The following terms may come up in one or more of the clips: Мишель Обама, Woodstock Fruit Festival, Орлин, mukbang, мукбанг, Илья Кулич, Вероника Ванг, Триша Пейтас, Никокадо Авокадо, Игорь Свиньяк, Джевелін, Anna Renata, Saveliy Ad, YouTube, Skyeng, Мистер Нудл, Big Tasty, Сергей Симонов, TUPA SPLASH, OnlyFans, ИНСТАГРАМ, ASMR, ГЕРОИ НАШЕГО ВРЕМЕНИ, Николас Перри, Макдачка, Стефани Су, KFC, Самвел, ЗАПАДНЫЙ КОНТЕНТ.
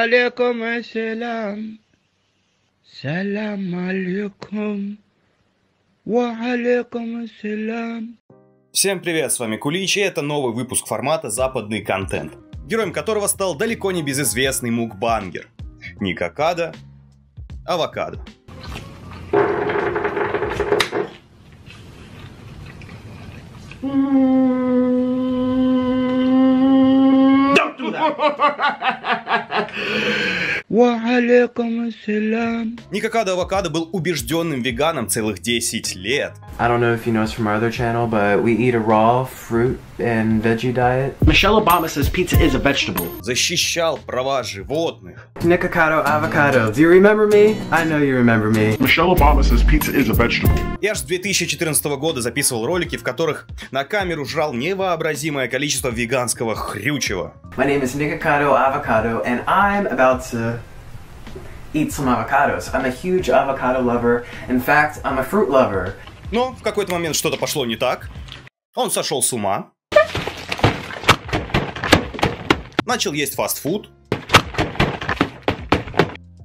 алейкум ассалям. Салям алейкум. Ва алейкум ассалям. Всем привет, с вами Кулич, и это новый выпуск формата «Западный контент», героем которого стал далеко не безызвестный мукбангер Никокадо Авокадо. Никокадо Авокадо был убежденным веганом целых 10 лет. Мишель Обама says pizza is a vegetable. Защищал права животных. Никокадо Авокадо, do you remember me? I know you remember me. Мишель Обама says pizza is a vegetable. И аж с 2014 года записывал ролики, в которых на камеру жрал невообразимое количество веганского хрючева. My name is Никокадо Авокадо, and I'm about to eat some avocados. I'm a huge avocado lover. In fact, I'm a fruit lover. Но в какой-то момент что-то пошло не так. Он сошел с ума. Начал есть фастфуд.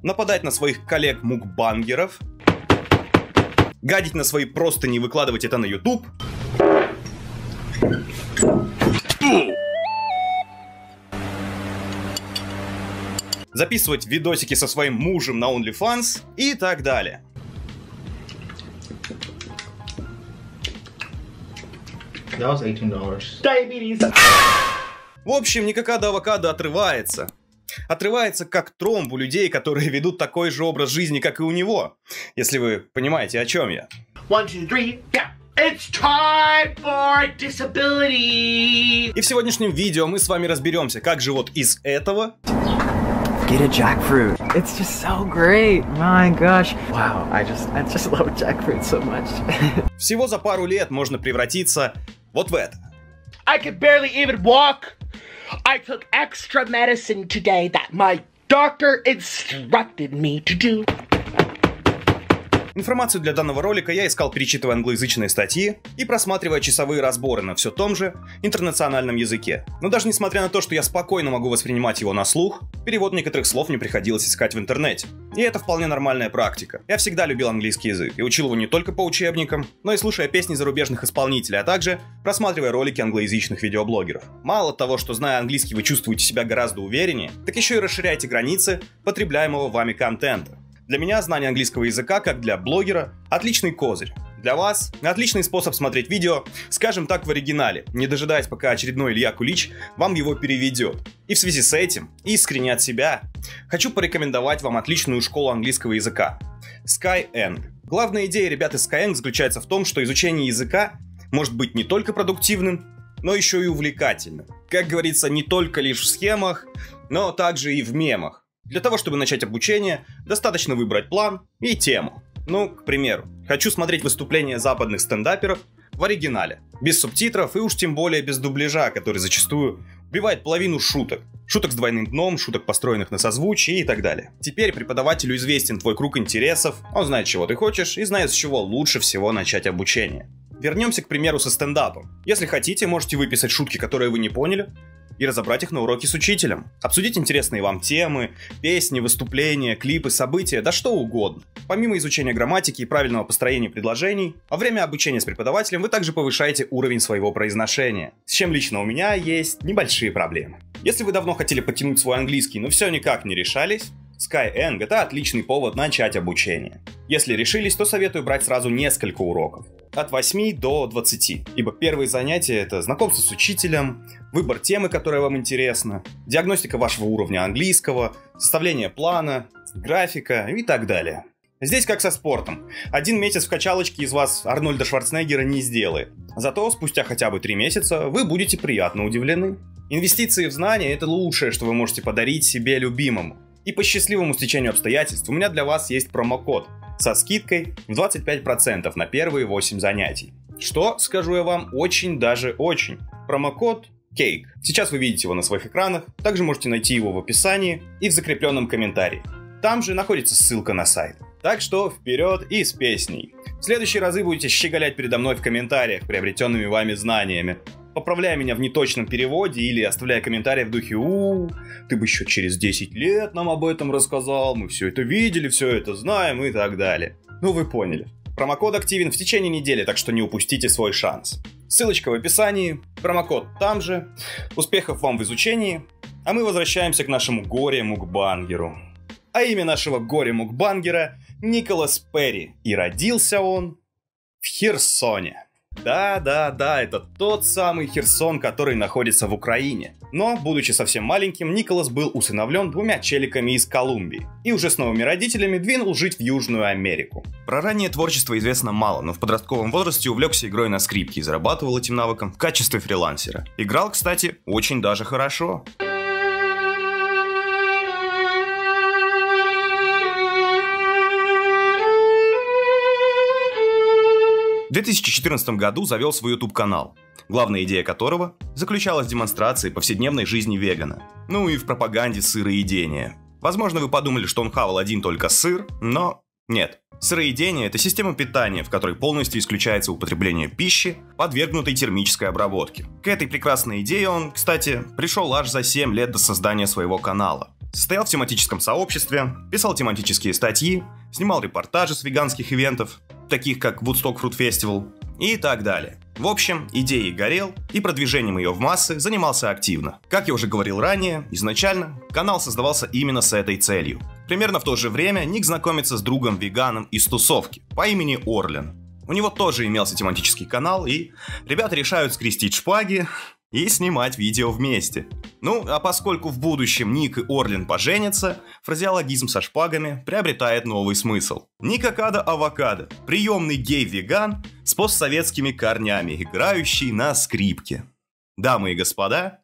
Нападать на своих коллег-мукбангеров. Гадить на свои простыни и выкладывать это на YouTube. Записывать видосики со своим мужем на OnlyFans и так далее. That was $18. Diabetes. В общем, Никокадо Авокадо отрывается. Отрывается как тромб у людей, которые ведут такой же образ жизни, как и у него. Если вы понимаете, о чем я. 1, 2, 3, yeah. It's time for disability. И в сегодняшнем видео мы с вами разберемся, как же вот из этого... Get a jackfruit. It's just so great. My gosh. Wow, I just love jackfruit so much. Всего за пару лет можно превратиться вот в это. I could barely even walk. I took extra medicine today that my doctor instructed me to do. Информацию для данного ролика я искал, перечитывая англоязычные статьи и просматривая часовые разборы на все том же интернациональном языке. Но даже несмотря на то, что я спокойно могу воспринимать его на слух, перевод некоторых слов мне приходилось искать в интернете. И это вполне нормальная практика. Я всегда любил английский язык и учил его не только по учебникам, но и слушая песни зарубежных исполнителей, а также просматривая ролики англоязычных видеоблогеров. Мало того, что зная английский вы чувствуете себя гораздо увереннее, так еще и расширяете границы потребляемого вами контента. Для меня знание английского языка, как для блогера, отличный козырь. Для вас отличный способ смотреть видео, скажем так, в оригинале, не дожидаясь, пока очередной Илья Кулич вам его переведет. И в связи с этим, искренне от себя, хочу порекомендовать вам отличную школу английского языка – Skyeng. Главная идея ребят из Skyeng заключается в том, что изучение языка может быть не только продуктивным, но еще и увлекательным. Как говорится, не только лишь в схемах, но также и в мемах. Для того, чтобы начать обучение, достаточно выбрать план и тему. Ну, к примеру, хочу смотреть выступления западных стендаперов в оригинале, без субтитров и уж тем более без дубляжа, который зачастую убивает половину шуток. Шуток с двойным дном, шуток, построенных на созвучии и так далее. Теперь преподавателю известен твой круг интересов, он знает, чего ты хочешь и знает, с чего лучше всего начать обучение. Вернемся, к примеру, со стендапом. Если хотите, можете выписать шутки, которые вы не поняли, и разобрать их на уроке с учителем. Обсудить интересные вам темы, песни, выступления, клипы, события, да что угодно. Помимо изучения грамматики и правильного построения предложений, во время обучения с преподавателем вы также повышаете уровень своего произношения, с чем лично у меня есть небольшие проблемы. Если вы давно хотели подтянуть свой английский, но все никак не решались, Skyeng — это отличный повод начать обучение. Если решились, то советую брать сразу несколько уроков, от 8 до 20, ибо первые занятия — это знакомство с учителем, выбор темы, которая вам интересна, диагностика вашего уровня английского, составление плана, графика и так далее. Здесь как со спортом. Один месяц в качалочке из вас Арнольда Шварценеггера не сделает. Зато спустя хотя бы 3 месяца вы будете приятно удивлены. Инвестиции в знания — это лучшее, что вы можете подарить себе любимому. И по счастливому стечению обстоятельств у меня для вас есть промокод со скидкой в 25% на первые 8 занятий. Что, скажу я вам, очень даже очень. Промокод CAKE. Сейчас вы видите его на своих экранах, также можете найти его в описании и в закрепленном комментарии. Там же находится ссылка на сайт. Так что вперед и с песней. В следующие разы будете щеголять передо мной в комментариях приобретенными вами знаниями. поправляй меня в неточном переводе или оставляй комментарии в духе: «У, ты бы еще через 10 лет нам об этом рассказал, мы все это видели, все это знаем» и так далее. Ну вы поняли. Промокод активен в течение недели, так что не упустите свой шанс. Ссылочка в описании, промокод там же. Успехов вам в изучении. А мы возвращаемся к нашему горе-мукбангеру. А имя нашего горе-мукбангера — Николас Перри. И родился он в Херсоне. Да, это тот самый Херсон, который находится в Украине. Но, будучи совсем маленьким, Николас был усыновлен 2 челиками из Колумбии и уже с новыми родителями двинул жить в Южную Америку. Про раннее творчество известно мало, но в подростковом возрасте увлекся игрой на скрипке и зарабатывал этим навыком в качестве фрилансера. Играл, кстати, очень даже хорошо. В 2014 году завел свой YouTube-канал, главная идея которого заключалась в демонстрации повседневной жизни вегана, ну и в пропаганде сыроедения. Возможно, вы подумали, что он хавал один только сыр, но нет. Сыроедение – это система питания, в которой полностью исключается употребление пищи, подвергнутой термической обработке. К этой прекрасной идее он, кстати, пришел аж за 7 лет до создания своего канала. Состоял в тематическом сообществе, писал тематические статьи, снимал репортажи с веганских ивентов, таких как Woodstock Fruit Festival и так далее. В общем, идеей горел и продвижением ее в массы занимался активно. Как я уже говорил ранее, изначально канал создавался именно с этой целью. Примерно в то же время Ник знакомится с другом-веганом из тусовки по имени Орлин. У него тоже имелся тематический канал, и ребята решают скрестить шпаги и снимать видео вместе. Ну, а поскольку в будущем Ник и Орлин поженятся, фразеологизм со шпагами приобретает новый смысл. Никокадо Авокадо – приемный гей-веган с постсоветскими корнями, играющий на скрипке. Дамы и господа,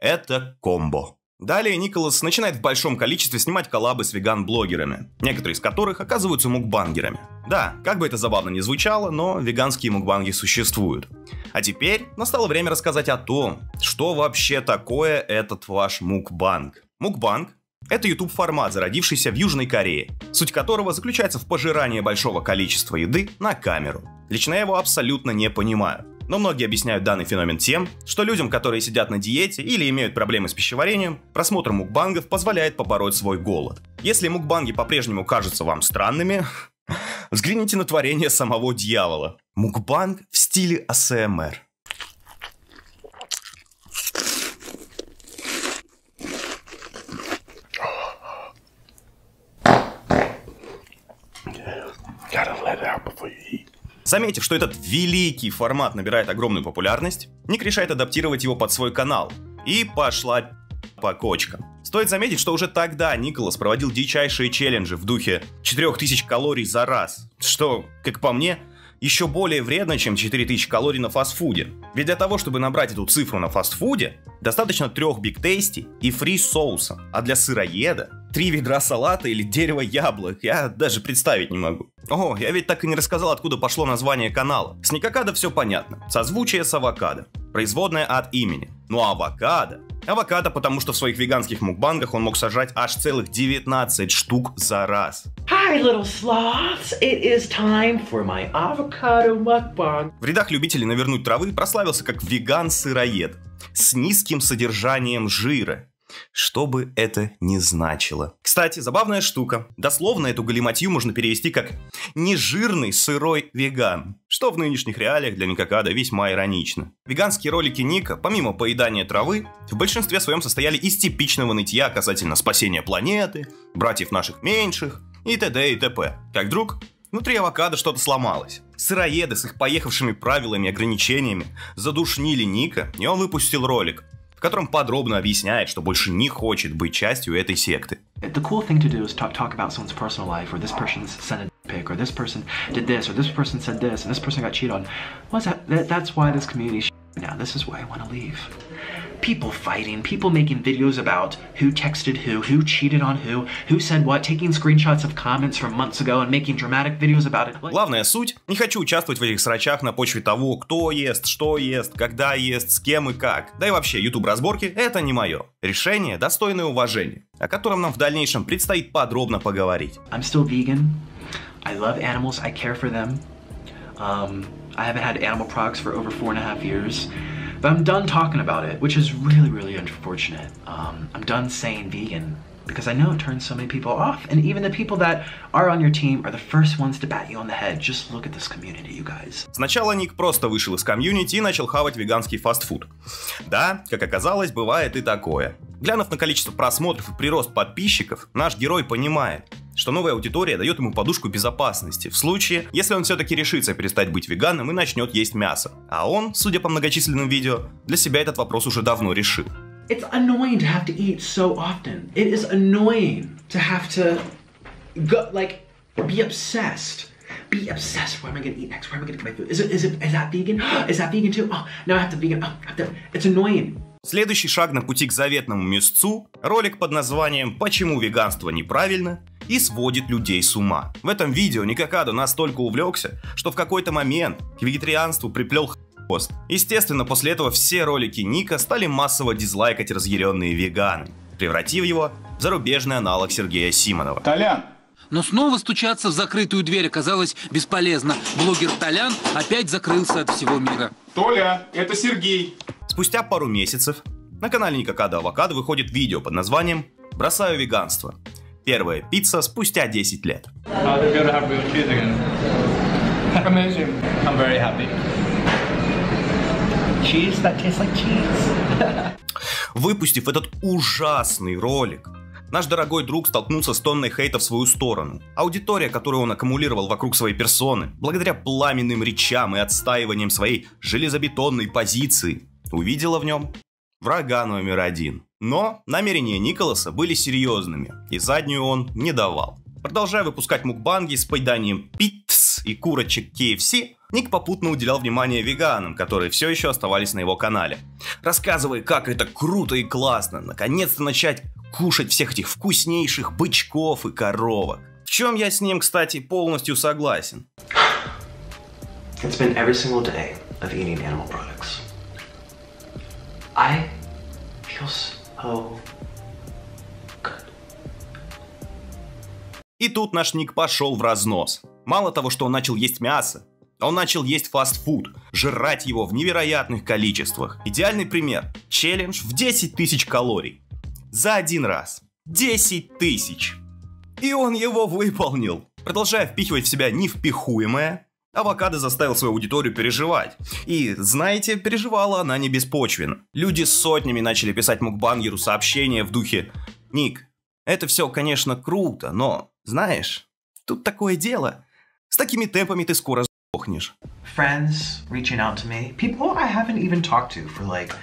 это комбо. Далее Николас начинает в большом количестве снимать коллабы с веган-блогерами, некоторые из которых оказываются мукбангерами. Да, как бы это забавно ни звучало, но веганские мукбанги существуют. А теперь настало время рассказать о том, что вообще такое этот ваш мукбанг. Мукбанг – это YouTube-формат, зародившийся в Южной Корее, суть которого заключается в пожирании большого количества еды на камеру. Лично я его абсолютно не понимаю. Но многие объясняют данный феномен тем, что людям, которые сидят на диете или имеют проблемы с пищеварением, просмотр мукбангов позволяет побороть свой голод. Если мукбанги по-прежнему кажутся вам странными, взгляните на творение самого дьявола. Мукбанг в стиле АСМР. Заметив, что этот великий формат набирает огромную популярность, Ник решает адаптировать его под свой канал. И пошла по кочкам. Стоит заметить, что уже тогда Николас проводил дичайшие челленджи в духе 4000 калорий за раз, что, как по мне, еще более вредно, чем 4000 калорий на фастфуде. Ведь для того, чтобы набрать эту цифру на фастфуде, достаточно 3 Big Tasty и фри соуса, а для сыроеда 3 ведра салата или дерево яблок, я даже представить не могу. О, я ведь так и не рассказал, откуда пошло название канала. С Никокадо все понятно, созвучие с авокадо, производное от имени. Но авокадо... Авокадо, потому что в своих веганских мукбангах он мог сажать аж целых 19 штук за раз. Hi, little sloths. It is time for my avocado mukbang. В рядах любителей навернуть травы прославился как веган-сыроед с низким содержанием жира. Что бы это ни значило. Кстати, забавная штука. Дословно эту галиматью можно перевести как «нежирный сырой веган», что в нынешних реалиях для Никокадо весьма иронично. Веганские ролики Ника, помимо поедания травы, в большинстве своем состояли из типичного нытья касательно спасения планеты, братьев наших меньших и т.д. и т.п. Как вдруг внутри авокадо что-то сломалось. Сыроеды с их поехавшими правилами и ограничениями задушнили Ника, и он выпустил ролик, в котором подробно объясняет, что больше не хочет быть частью этой секты. People fighting, people making videos about who texted who cheated on who said what, taking screenshots of comments from months ago and making dramatic videos about it. Главная суть – не хочу участвовать в этих срачах на почве того, кто ест, что ест, когда ест, с кем и как. Да и вообще, YouTube-разборки – это не мое. Решение, достойное уважения, о котором нам в дальнейшем предстоит подробно поговорить. I'm still vegan. I love animals. I care for them. I haven't had animal products for over 4.5 years. But I'm done talking about it, which is really, really unfortunate. I'm done saying vegan, because I know it turns so many people off, and even the people that are on your team are the first ones to bat you on the head. Just look at this community, you guys. Сначала Ник просто вышел из комьюнити и начал хавать веганский фастфуд. Да, как оказалось, бывает и такое. Глянув на количество просмотров и прирост подписчиков, наш герой понимает, что новая аудитория дает ему подушку безопасности в случае, если он все-таки решится перестать быть веганом и начнет есть мясо. А он, судя по многочисленным видео, для себя этот вопрос уже давно решил. It's annoying to have to eat so often. It is annoying to have to go, like, be obsessed. Be obsessed. Where am I going to eat next? Where am I going to get my food? Is that vegan? Is that vegan too? Oh, now I have to vegan. Oh, I have to... It's annoying. Следующий шаг на пути к заветному мясцу – ролик под названием «Почему веганство неправильно?» и сводит людей с ума. В этом видео Никокадо настолько увлекся, что в какой-то момент к вегетарианству приплел хвост. Естественно, после этого все ролики Ника стали массово дизлайкать разъяренные веганы, превратив его в зарубежный аналог Сергея Симонова. Толян! Но снова стучаться в закрытую дверь оказалось бесполезно. Блогер Толян опять закрылся от всего мира. Толя, это Сергей! Спустя пару месяцев на канале Никокадо Авокадо выходит видео под названием «Бросаю веганство». Первая пицца спустя 10 лет. Выпустив этот ужасный ролик, наш дорогой друг столкнулся с тонной хейта в свою сторону. Аудитория, которую он аккумулировал вокруг своей персоны, благодаря пламенным речам и отстаиваниям своей железобетонной позиции, увидела в нем врага номер один. Но намерения Николаса были серьезными, и заднюю он не давал. Продолжая выпускать мукбанги с поеданием пиц и курочек KFC, Ник попутно уделял внимание веганам, которые все еще оставались на его канале. Рассказывая, как это круто и классно, наконец-то начать кушать всех этих вкуснейших бычков и коровок. В чем я с ним, кстати, полностью согласен. It's been every single day of eating animal products. I feel so good. И тут наш Ник пошел в разнос. Мало того, что он начал есть мясо, он начал есть фастфуд, жрать его в невероятных количествах. Идеальный пример – челлендж в 10 тысяч калорий. За один раз. 10 тысяч. И он его выполнил. Продолжая впихивать в себя невпихуемое, авокадо заставил свою аудиторию переживать. И, знаете, переживала она не беспочвенно. Люди сотнями начали писать мукбангеру сообщения в духе: «Ник, это все, конечно, круто, но, знаешь, тут такое дело. С такими темпами ты скоро сдохнешь». Friends reaching out to me, people I haven't even talked to for like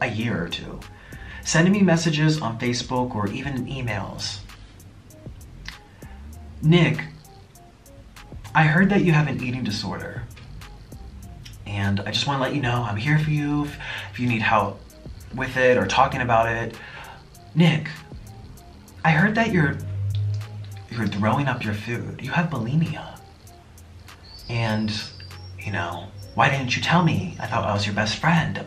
a year or two, sending me messages on Facebook or even emails. Nick, I heard that you have an eating disorder, and I just want to let you know I'm here for you if you need help with it or talking about it. Nick, I heard that you're throwing up your food. You have bulimia, and you know why didn't you tell me? I thought I was your best friend.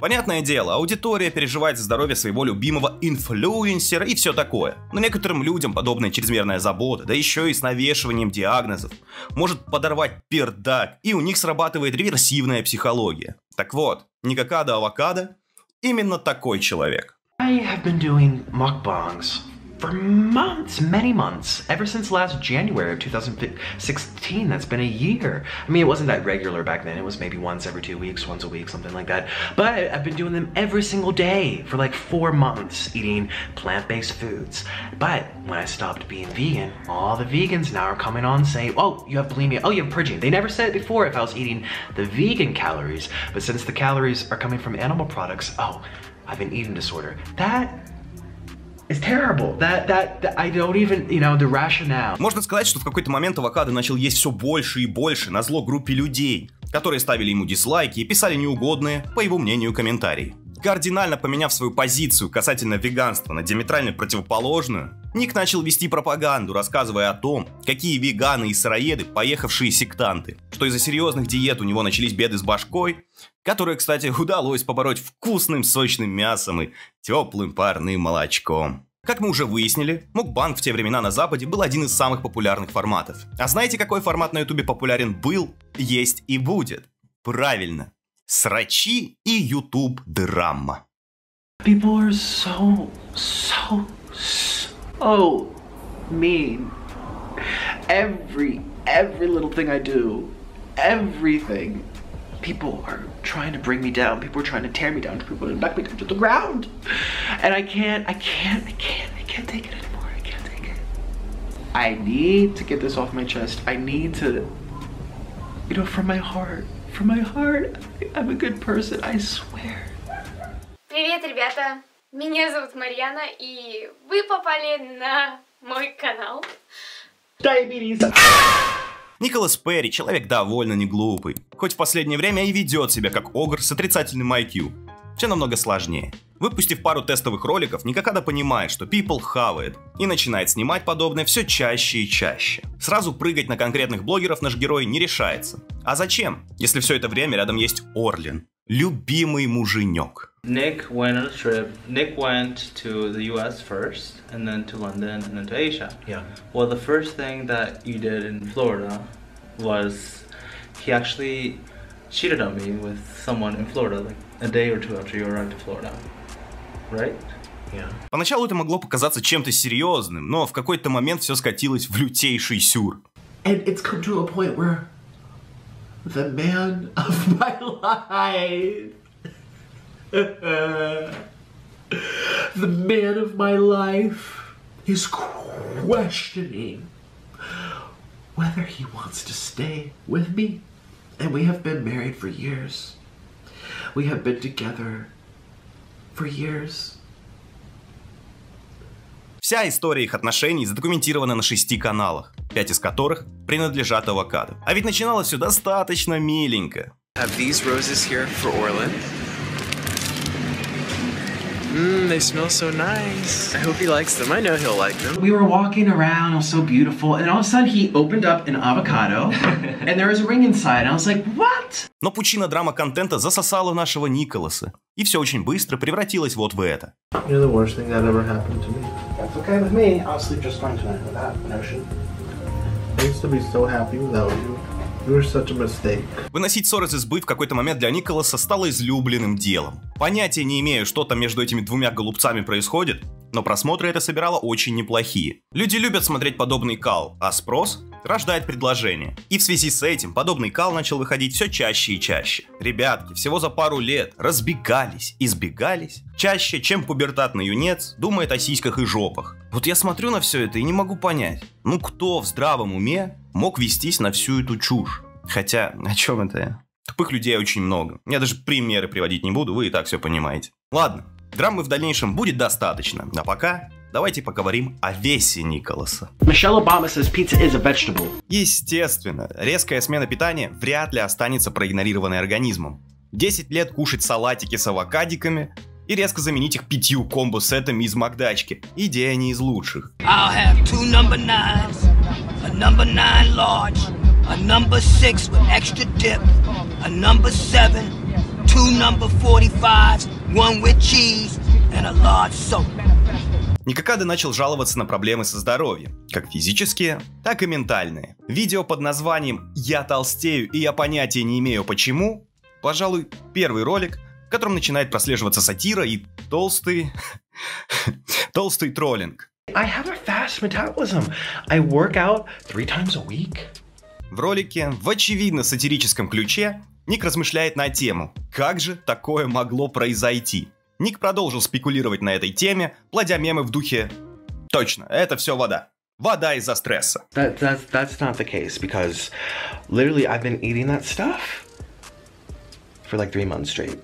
Понятное дело, аудитория переживает за здоровье своего любимого инфлюенсера и все такое. Но некоторым людям подобная чрезмерная забота, да еще и с навешиванием диагнозов, может подорвать пердак, и у них срабатывает реверсивная психология. Так вот, Никокадо Авокадо именно такой человек. I have been doing mukbangs for months, many months, ever since last January of 2016. That's been a year. I mean, it wasn't that regular back then. It was maybe once every 2 weeks, once a week, something like that. But I've been doing them every single day for like 4 months, eating plant-based foods. But when I stopped being vegan, all the vegans now are coming on saying, "Oh, you have bulimia. Oh, you have purging." They never said it before if I was eating the vegan calories, but since the calories are coming from animal products, oh, I've an eating disorder. That. Можно сказать, что в какой-то момент авокадо начал есть все больше и больше назло группе людей, которые ставили ему дизлайки и писали неугодные, по его мнению, комментарии. Кардинально поменяв свою позицию касательно веганства на диаметрально противоположную, Ник начал вести пропаганду, рассказывая о том, какие веганы и сыроеды поехавшие сектанты, что из-за серьезных диет у него начались беды с башкой, которые, кстати, удалось побороть вкусным сочным мясом и теплым парным молочком. Как мы уже выяснили, мукбанг в те времена на Западе был один из самых популярных форматов. А знаете, какой формат на Ютубе популярен был, есть и будет? Правильно, Срачи и YouTube-драма. People are so mean. Every little thing I do, everything. People are trying to bring me down. People are trying to tear me down. People are trying to knock me down to the ground. And I can't take it anymore. I can't take it. I need to get this off my chest. I need to, you know, from my heart. I'm a good person. I swear. Привет, ребята. Меня зовут Марьяна, и вы попали на мой канал. Diabetes. Николас Перри человек довольно неглупый, хоть в последнее время и ведет себя как огр с отрицательным IQ. Все намного сложнее. Выпустив пару тестовых роликов, Никокадо понимает, что people хавает, и начинает снимать подобное все чаще и чаще. Сразу прыгать на конкретных блогеров наш герой не решается. А зачем, если все это время рядом есть Орлин, любимый муженек? Nick went on a trip. Nick went to the U.S. first, and then to London, and then to Asia. Yeah. Well, the first thing that you did in Florida was he actually cheated on me with someone in Florida, like a day or two after you arrived to Florida, right? Yeah. Поначалу это могло показаться чем-то серьезным, но в какой-то момент все скатилось в лютейший сюр. And it's come to a point where the man of my life. The man of my life is questioning whether he wants to stay with me. And we have been married for years. We have been together for years. Вся история их отношений задокументирована на 6 каналах, 5 из которых принадлежат авокадо. А ведь начиналось все достаточно миленько. Have these roses here for Orlin? They smell so nice. I hope he likes them. I know he'll like them. We were walking around, it was so beautiful, and all of a sudden he opened up an avocado, and there was a ring inside, and I was like, what? Но пучина драма-контента засосала нашего Николаса, и все очень быстро превратилось вот в это. You're the worst thing that ever happened to me. That's okay with me. I'll sleep just fine tonight with that notion. I used to be so happy without you. Выносить ссоры из избы в какой-то момент для Николаса стало излюбленным делом. Понятия не имею, что там между этими двумя голубцами происходит, но просмотры это собирало очень неплохие. Люди любят смотреть подобный кал, а спрос рождает предложение. И в связи с этим подобный кал начал выходить все чаще и чаще. Ребятки всего за пару лет разбегались, избегались, чаще, чем пубертатный юнец думает о сиськах и жопах. Вот я смотрю на все это и не могу понять, ну кто в здравом уме мог вестись на всю эту чушь? Хотя, о чем это я? Тупых людей очень много. Я даже примеры приводить не буду, вы и так все понимаете. Ладно, драмы в дальнейшем будет достаточно, а пока... Давайте поговорим о весе Николаса. Мишель Обама says pizza is a vegetable. Естественно, резкая смена питания вряд ли останется проигнорированной организмом. 10 лет кушать салатики с авокадиками и резко заменить их 5 комбо-сетами из Макдачки. Идея не из лучших. I'll have 2 number 9s, a number 9 large, a number 6 with extra dip, a number 7, 2 number 45s, 1 with cheese and a large soap. Никокадо начал жаловаться на проблемы со здоровьем, как физические, так и ментальные. Видео под названием «Я толстею и я понятия не имею почему», пожалуй, первый ролик, в котором начинает прослеживаться сатира и толстый троллинг. В ролике в очевидно сатирическом ключе Ник размышляет на тему «Как же такое могло произойти?». Ник продолжил спекулировать на этой теме, плодя мемы в духе «Точно, это все вода. Вода из-за стресса». That's not the case, because literally I've been eating that stuff for like 3 months straight,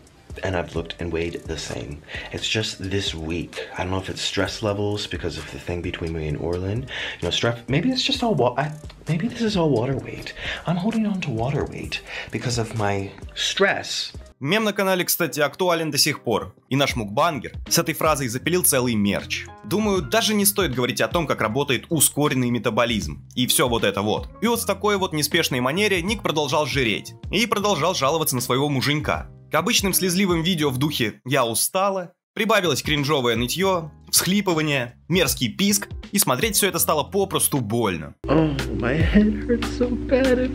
and I've looked and weighed the same. It's just this week. I don't know if it's stress levels because of the thing between me and Orlin. You know, stress. Maybe it's just all water. Maybe this is all water weight. I'm holding on to water weight because of my stress. Мем на канале, кстати, актуален до сих пор, и наш мукбангер с этой фразой запилил целый мерч. Думаю, даже не стоит говорить о том, как работает ускоренный метаболизм, и все вот это вот. И вот в такой вот неспешной манере Ник продолжал жиреть, и продолжал жаловаться на своего муженька. К обычным слезливым видео в духе «Я устала», прибавилось кринжовое нытье, всхлипывание, мерзкий писк, и смотреть все это стало попросту больно. Oh, my head hurts so bad. I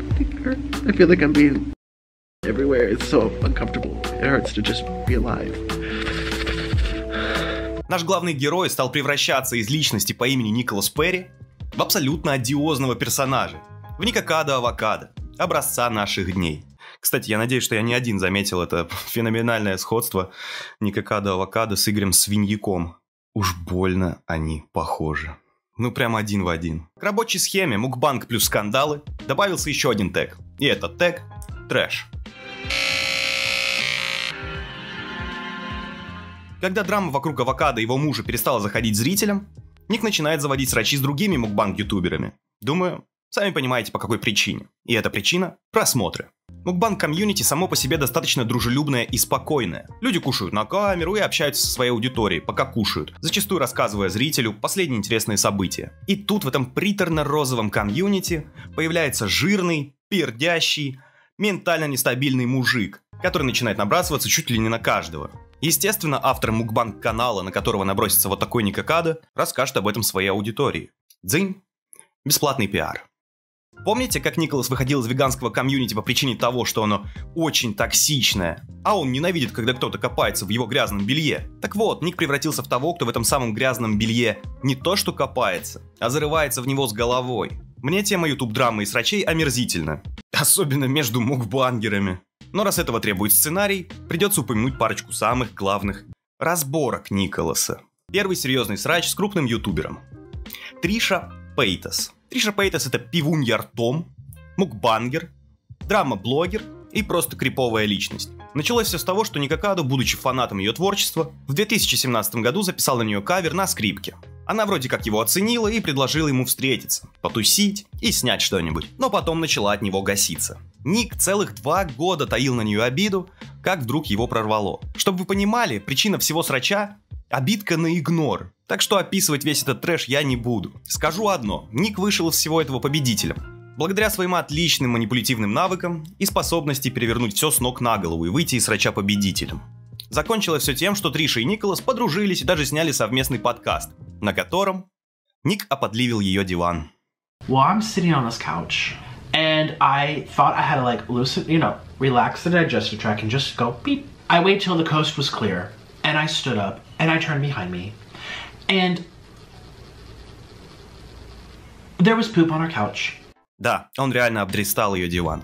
feel like I'm being... everywhere. It's so uncomfortable. It hurts to just be alive. Наш главный герой стал превращаться из личности по имени Николас Перри в абсолютно одиозного персонажа, в Никокадо Авокадо, образца наших дней. Кстати, я надеюсь, что я не один заметил это феноменальное сходство Никокадо Авокадо с Игорем Свиньяком. Уж больно они похожи. Ну, прям один в один. К рабочей схеме мукбанг плюс скандалы добавился еще один тег. И этот тег – трэш. Когда драма вокруг авокадо и его мужа перестала заходить зрителям, Ник начинает заводить срачи с другими мукбанг-ютуберами. Думаю, сами понимаете, по какой причине. И эта причина – просмотры. Мукбанг-комьюнити само по себе достаточно дружелюбное и спокойное. Люди кушают на камеру и общаются со своей аудиторией, пока кушают, зачастую рассказывая зрителю последние интересные события. И тут в этом приторно-розовом комьюнити появляется жирный, пердящий, ментально нестабильный мужик, который начинает набрасываться чуть ли не на каждого. Естественно, автор мукбанг-канала, на которого набросится вот такой Никокадо, расскажет об этом своей аудитории. Дзынь. Бесплатный пиар. Помните, как Николас выходил из веганского комьюнити по причине того, что оно очень токсичное, а он ненавидит, когда кто-то копается в его грязном белье? Так вот, Ник превратился в того, кто в этом самом грязном белье не то что копается, а зарывается в него с головой. Мне тема ютуб-драмы и срачей омерзительна. Особенно между мукбангерами. Но раз этого требует сценарий, придется упомянуть парочку самых главных разборок Николаса. Первый серьезный срач с крупным ютубером. Триша Пейтас. Триша Пейтас – это пивунья ртом, мукбангер, драма-блогер и просто криповая личность. Началось все с того, что Никокадо, будучи фанатом ее творчества, в 2017 году записал на нее кавер на скрипке. Она вроде как его оценила и предложила ему встретиться, потусить и снять что-нибудь, но потом начала от него гаситься. Ник целых 2 года таил на нее обиду, как вдруг его прорвало. Чтобы вы понимали, причина всего срача – обидка на игнор. Так что описывать весь этот трэш я не буду. Скажу одно, Ник вышел из всего этого победителем. Благодаря своим отличным манипулятивным навыкам и способности перевернуть все с ног на голову и выйти из срача победителем. Закончилось все тем, что Триша и Николас подружились и даже сняли совместный подкаст, на котором Ник оподливил ее диван. Да, он реально обдристал ее диван.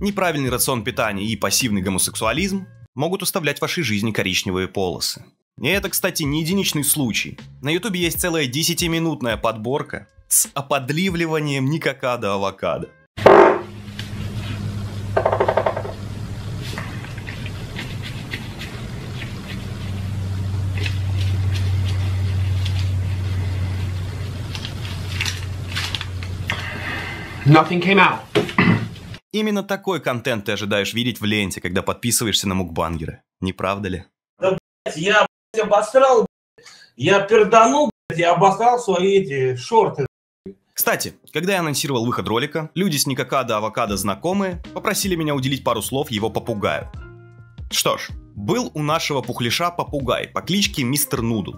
Неправильный рацион питания и пассивный гомосексуализм могут оставлять в вашей жизни коричневые полосы. И это, кстати, не единичный случай. На ютубе есть целая 10-минутная подборка с оподливливанием Никокадо Авокадо. Nothing came out. Именно такой контент ты ожидаешь видеть в ленте, когда подписываешься на мукбангера. Не правда ли? Да, блядь, я, блядь, обосрал, блядь. Я перданул, блядь, я обосрал свои эти шорты. Кстати, когда я анонсировал выход ролика, люди с Никокадо Авокадо знакомые попросили меня уделить пару слов его попугаю. Что ж, был у нашего пухляша попугай по кличке Мистер Нудл.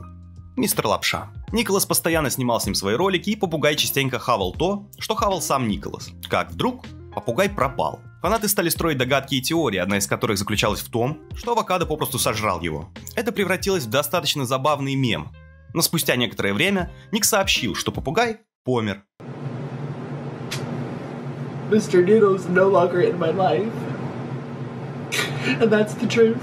Мистер Лапша. Николас постоянно снимал с ним свои ролики, и попугай частенько хавал то, что хавал сам Николас. Как вдруг попугай пропал. Фанаты стали строить догадки и теории, одна из которых заключалась в том, что авокадо попросту сожрал его. Это превратилось в достаточно забавный мем. Но спустя некоторое время Ник сообщил, что попугай помер. Mr. Noodle's no longer in my life. And that's the truth.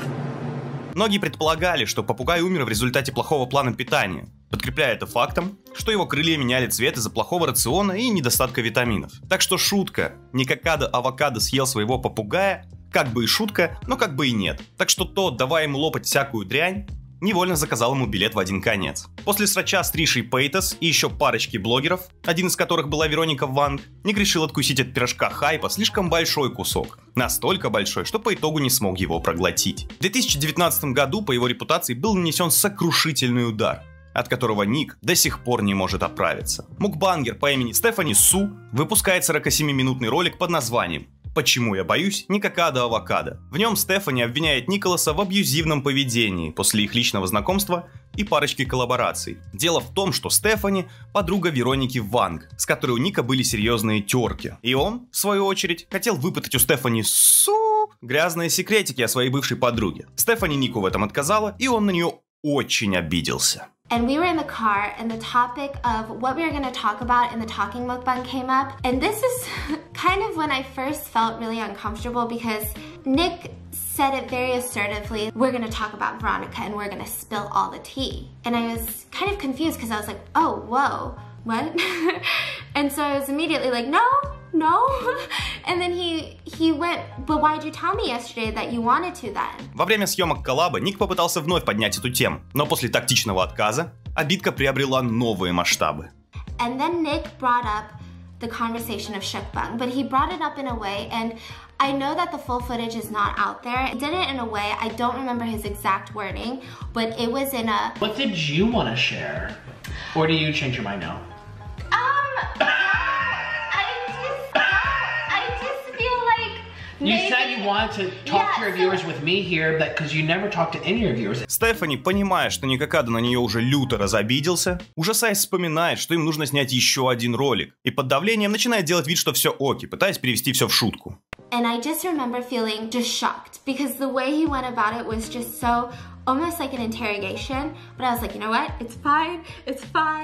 Многие предполагали, что попугай умер в результате плохого плана питания, подкрепляя это фактом, что его крылья меняли цвет из-за плохого рациона и недостатка витаминов. Так что шутка «Никокадо Авокадо съел своего попугая» как бы и шутка, но как бы и нет. Так что тот, давая ему лопать всякую дрянь, невольно заказал ему билет в один конец. После срача с Тришей Пейтас и еще парочки блогеров, один из которых была Вероника Ванг, Ник решил откусить от пирожка хайпа слишком большой кусок. Настолько большой, что по итогу не смог его проглотить. В 2019 году по его репутации был нанесен сокрушительный удар, от которого Ник до сих пор не может оправиться. Мукбангер по имени Стефани Су выпускает 47-минутный ролик под названием «Почему я боюсь Никокадо Авокадо?». В нем Стефани обвиняет Николаса в абьюзивном поведении после их личного знакомства и парочки коллабораций. Дело в том, что Стефани – подруга Вероники Ванг, с которой у Ника были серьезные терки. И он, в свою очередь, хотел выпытать у Стефани Су грязные секретики о своей бывшей подруге. Стефани Нику в этом отказала, и он на нее очень обиделся. And we were in the car, and the topic of what we were going to talk about in the talking mukbang came up. And this is kind of when I first felt really uncomfortable because Nick said it very assertively, we're going to talk about Veronica and we're going to spill all the tea. And I was kind of confused because I was like, oh, whoa, what? And so I was immediately like, no. And then he went, but why did you tell me yesterday that you wanted to then? Во время съемок коллаба Ник попытался вновь поднять эту тему, но после тактичного отказа обидка приобрела новые масштабы. And then Nick brought up the conversation of Shukbang, but he brought it up in a way, and I know that the full footage is not out there. He did it in a way, I don't remember his exact wording, but it was in a... What did you want to share? Or do you change your mind now? Стефани, понимая, что Никокадо на нее уже люто разобиделся, ужасаясь вспоминает, что им нужно снять еще один ролик, и под давлением начинает делать вид, что все окей, пытаясь перевести все в шутку. And I just remember feeling just shocked because the way he went about it was just so almost like an interrogation. But I was like, you know what? It's fine,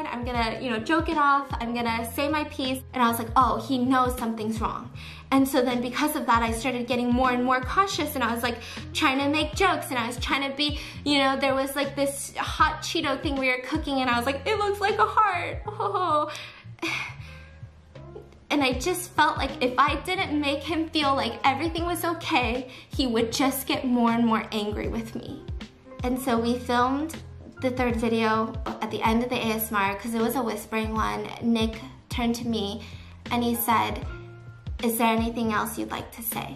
I'm gonna, you know, joke it off, I'm gonna say my piece. And I was like, oh, he knows something's wrong. And so then because of that, I started getting more and more cautious and I was like trying to make jokes and I was trying to be, you know, there was like this hot Cheeto thing we were cooking and I was like, it looks like a heart. Oh. And I just felt like if I didn't make him feel like everything was okay, he would just get more and more angry with me. And so we filmed the third video at the end of the ASMR because it was a whispering one. Nick turned to me and he said, "Is there anything else you'd like to say?"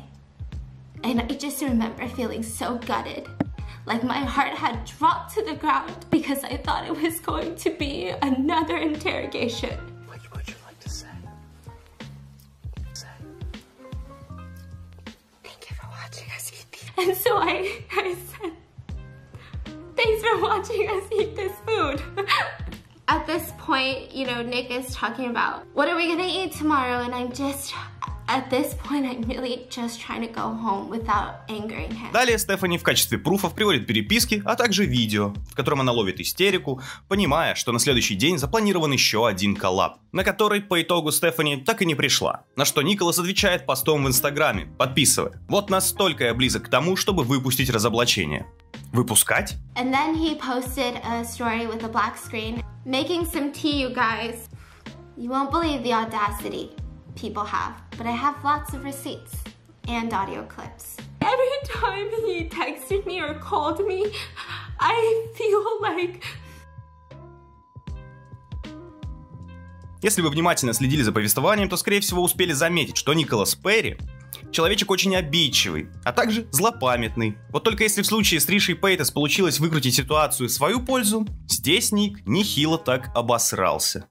And I just remember feeling so gutted. Like my heart had dropped to the ground because I thought it was going to be another interrogation. And so I said, thanks for watching us eat this food. At this point, you know, Nick is talking about, what are we gonna eat tomorrow? And I'm just, at this point, I'm really just trying to go home without angering him. Далее Стефани в качестве пруфов приводит переписки, а также видео, в котором она ловит истерику, понимая, что на следующий день запланирован еще один коллаб, на который по итогу Стефани так и не пришла. На что Николас отвечает постом в Инстаграме, подписывая. Вот настолько я близок к тому, чтобы выпустить разоблачение. Выпускать? And then he posted a story with a black screen, making some tea, you guys. You won't believe the audacity people have, but I have lots of receipts and audio clips. Every time he texted me or called me, I feel like... Если вы внимательно следили за повествованием, то, скорее всего, успели заметить, что Николас Перри человечек очень обидчивый, а также злопамятный. Вот только если в случае с Тришей Пейтас получилось выкрутить ситуацию в свою пользу, здесь Ник нехило так обосрался.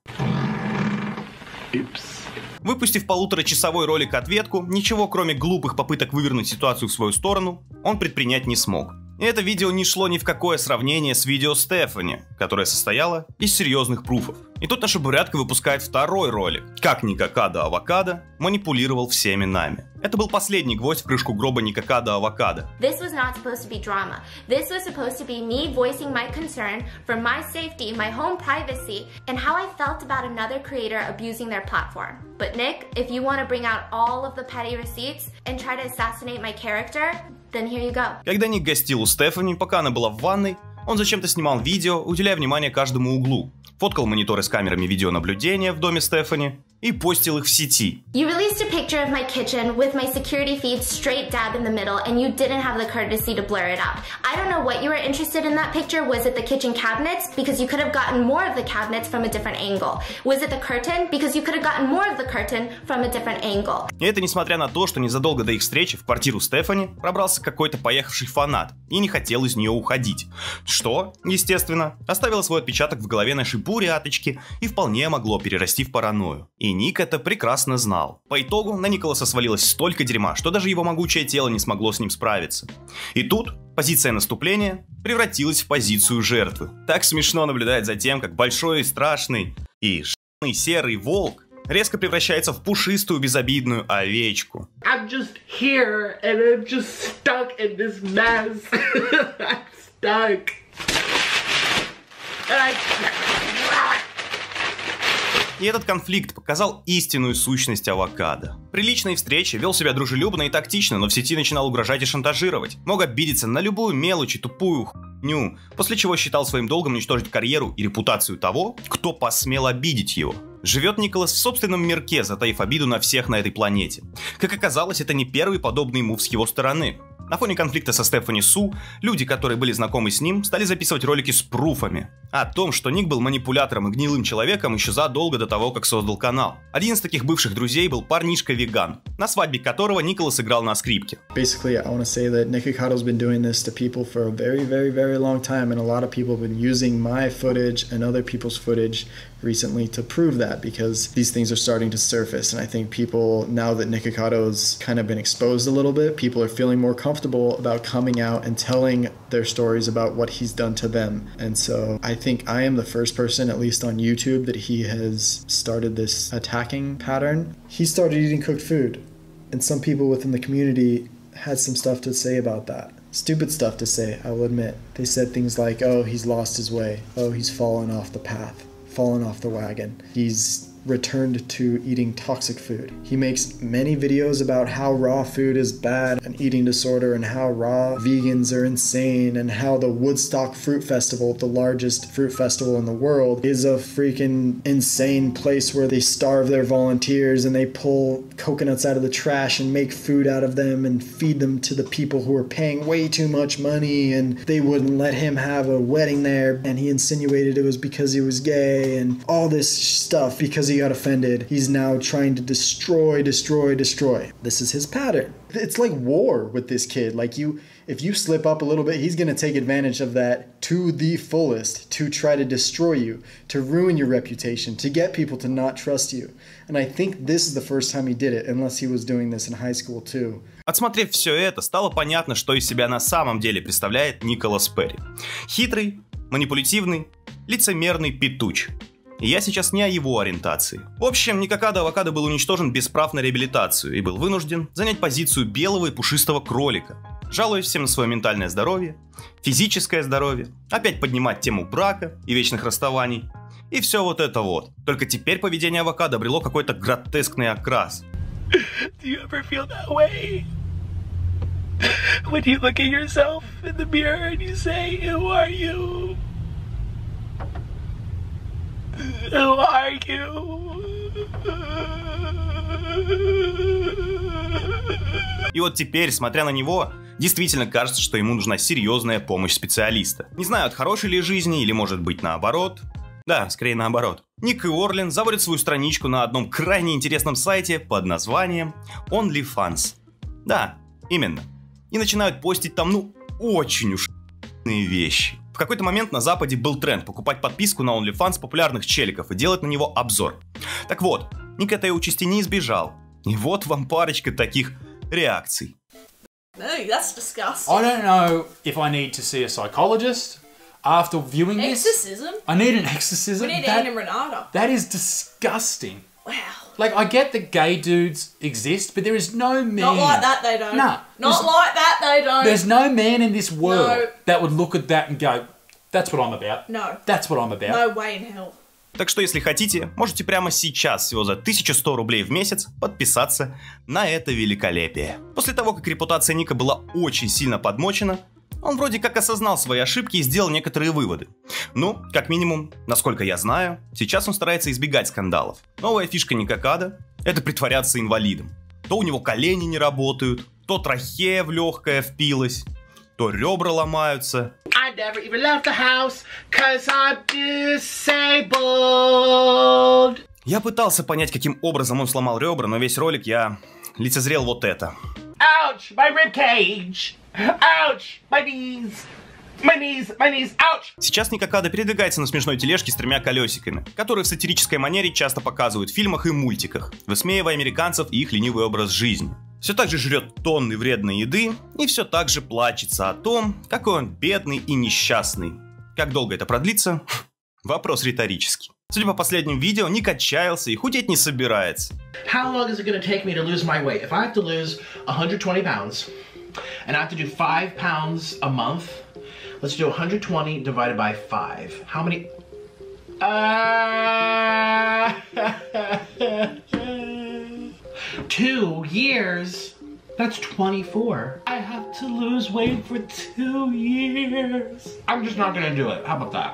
Ипс. Выпустив полуторачасовой ролик-ответку, ничего кроме глупых попыток вывернуть ситуацию в свою сторону, он предпринять не смог. И это видео не шло ни в какое сравнение с видео Стефани, которое состояло из серьезных пруфов. И тут наша бурятка выпускает второй ролик, как Никокадо Авокадо манипулировал всеми нами. Это был последний гвоздь в крышку гроба Никокадо Авокадо. This was not supposed to be drama. This was supposed to be me voicing my concern for my safety, my home privacy, and how I felt about another creator abusing their platform. But Nick, if you want to bring out all of the petty receipts and try to assassinate my character, then here you go. Когда Ник гостил у Стефани, пока она была в ванной, он зачем-то снимал видео, уделяя внимание каждому углу, фоткал мониторы с камерами видеонаблюдения в доме Стефани и постил их в сети. You released a picture of my kitchen with my security feed straight dab in the middle, and you didn't have the courtesy to blur it out. I don't know what you were interested in that picture. Was it the kitchen cabinets? Because you could have gotten more of the cabinets from a different angle. Was it the curtain? Because you could have gotten more of the curtain from a different angle. И это несмотря на то, что незадолго до их встречи в квартиру Стефани пробрался какой-то поехавший фанат и не хотел из нее уходить. Что, естественно, оставило свой отпечаток в голове нашей буряточки и вполне могло перерасти в паранойю. И Ник это прекрасно знал. По итогу на Николаса свалилось столько дерьма, что даже его могучее тело не смогло с ним справиться. И тут позиция наступления превратилась в позицию жертвы. Так смешно наблюдать за тем, как большой и страшный и жирный серый волк резко превращается в пушистую безобидную овечку. И этот конфликт показал истинную сущность авокадо. При личной встрече вел себя дружелюбно и тактично, но в сети начинал угрожать и шантажировать. Мог обидеться на любую мелочь и тупую хуйню, после чего считал своим долгом уничтожить карьеру и репутацию того, кто посмел обидеть его. Живет Николас в собственном мирке, затаив обиду на всех на этой планете. Как оказалось, это не первый подобный мув с его стороны. На фоне конфликта со Стефани Су, люди, которые были знакомы с ним, стали записывать ролики с пруфами о том, что Ник был манипулятором и гнилым человеком еще задолго до того, как создал канал. Один из таких бывших друзей был парнишка-веган, на свадьбе которого Николас играл на скрипке. Recently to prove that, because these things are starting to surface, and I think people, now that Nikokado's kind of been exposed a little bit, people are feeling more comfortable about coming out and telling their stories about what he's done to them. And so I think I am the first person, at least on YouTube, that he has started this attacking pattern. He started eating cooked food, and some people within the community had some stuff to say about that. Stupid stuff to say, I will admit. They said things like, oh, he's lost his way, oh, he's fallen off the path. Fallen off the wagon. He's returned to eating toxic food. He makes many videos about how raw food is bad, an eating disorder, and how raw vegans are insane, and how the Woodstock Fruit Festival, the largest fruit festival in the world, is a freaking insane place where they starve their volunteers and they pull coconuts out of the trash and make food out of them and feed them to the people who are paying way too much money, and they wouldn't let him have a wedding there, and he insinuated it was because he was gay and all this stuff because he got offended. He's now trying to destroy. This is his pattern. It's like war with this kid. Like if you slip up a little bit, he's gonna take advantage of that to the fullest to try to destroy you, to ruin your reputation, to get people to not trust you. And I think this is the first time he did it, unless he was doing this in high school too. Отсмотрев все это, стало понятно, что из себя на самом деле представляет Николас Перри. Хитрый, манипулятивный, лицемерный петуч. И я сейчас не о его ориентации. В общем, Никокадо Авокадо был уничтожен без прав на реабилитацию и был вынужден занять позицию белого и пушистого кролика, жалуясь всем на свое ментальное здоровье, физическое здоровье, опять поднимать тему брака и вечных расставаний, и все вот это вот. Только теперь поведение Авокадо обрело какой-то гротескный окрас. Who are you? И вот теперь, смотря на него, действительно кажется, что ему нужна серьезная помощь специалиста. Не знаю, от хорошей ли жизни, или может быть наоборот. Да, скорее наоборот. Ник и Орлин заводят свою страничку на одном крайне интересном сайте под названием OnlyFans. Да, именно. И начинают постить там, ну, очень уж вещи. В какой-то момент на Западе был тренд покупать подписку на OnlyFans популярных челиков и делать на него обзор. Так вот, Ник этой участи не избежал. И вот вам парочка таких реакций. That's disgusting. I don't know if I need to see a psychologist after viewing this. Exorcism? I need an exorcism. We need Anna Renata. That is disgusting. Wow. Like, I get that gay dudes exist, but there is no man. Not like that, they don't. Nah. Not like that, they don't. There's no man in this world that would look at that and go, that's what I'm about. No. That's what I'm about. No way in hell. Так что, если хотите, можете прямо сейчас всего за 1100 рублей в месяц подписаться на это великолепие. После того, как репутация Ника была очень сильно подмочена, он вроде как осознал свои ошибки и сделал некоторые выводы. Ну, как минимум, насколько я знаю, сейчас он старается избегать скандалов. Новая фишка Никокадо – это притворяться инвалидом. То у него колени не работают, то трахея в легкое впилась, то ребра ломаются. Я пытался понять, каким образом он сломал ребра, но весь ролик я лицезрел вот это. Ouch, my rib cage. Ouch, my knees. My knees, my knees. Ouch. Сейчас Никокадо передвигается на смешной тележке с тремя колесиками, которые в сатирической манере часто показывают в фильмах и мультиках, высмеивая американцев и их ленивый образ жизни. Все так же жрет тонны вредной еды и все так же плачется о том, какой он бедный и несчастный. Как долго это продлится? Вопрос риторический. Судя по последним видео, Ник отчаялся и худеть не собирается. That's 24. I have to lose weight for 2 years. I'm just not gonna do it. How about that?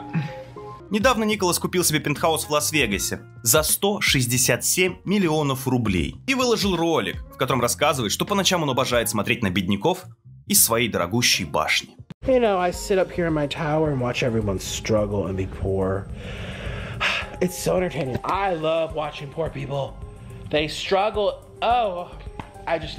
Недавно Николас купил себе пентхаус в Лас-Вегасе за 167 миллионов рублей и выложил ролик, в котором рассказывает, что по ночам он обожает смотреть на бедняков из своей дорогущей башни. You know, I sit up here in my tower and watch everyone struggle and be poor. It's so entertaining. I love watching poor people. They struggle. Oh. Один из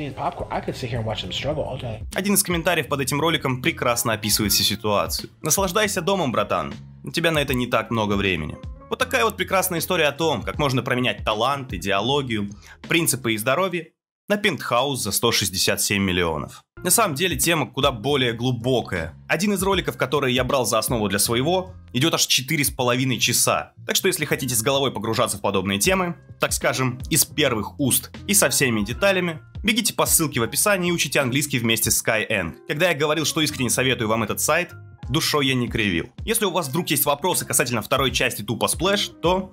комментариев под этим роликом прекрасно описывает всю ситуацию. Наслаждайся домом, братан. У тебя на это не так много времени. Вот такая вот прекрасная история о том, как можно променять талант, идеологию, принципы и здоровье на пентхаус за 167 миллионов. На самом деле тема куда более глубокая. Один из роликов, который я брал за основу для своего, идет аж 4,5 часа. Так что если хотите с головой погружаться в подобные темы, так скажем, из первых уст и со всеми деталями, бегите по ссылке в описании и учите английский вместе с Skyeng. Когда я говорил, что искренне советую вам этот сайт, душой я не кривил. Если у вас вдруг есть вопросы касательно второй части тупо сплэш, то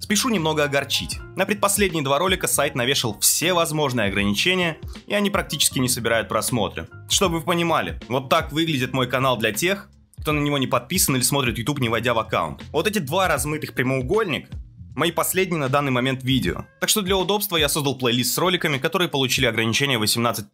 спешу немного огорчить. На предпоследние два ролика сайт навешал все возможные ограничения, и они практически не собирают просмотры. Чтобы вы понимали, вот так выглядит мой канал для тех, кто на него не подписан или смотрит YouTube, не войдя в аккаунт. Вот эти два размытых прямоугольника — мои последние на данный момент видео. Так что для удобства я создал плейлист с роликами, которые получили ограничение 18+.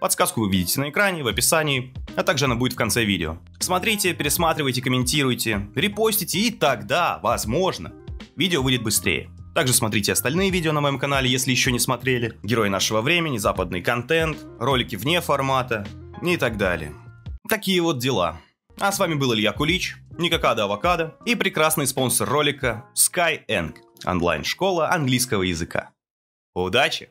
Подсказку вы видите на экране, в описании, а также она будет в конце видео. Смотрите, пересматривайте, комментируйте, репостите, и тогда, возможно, видео выйдет быстрее. Также смотрите остальные видео на моем канале, если еще не смотрели. Герои нашего времени, западный контент, ролики вне формата и так далее. Такие вот дела. А с вами был Илья Кулич, Никокадо Авокадо и прекрасный спонсор ролика Skyeng, онлайн-школа английского языка. Удачи!